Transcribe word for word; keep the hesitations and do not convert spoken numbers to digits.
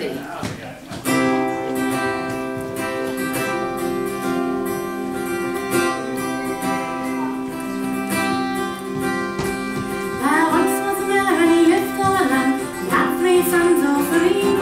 thirty. Now once was a man and he lived on land. He had three sons of three.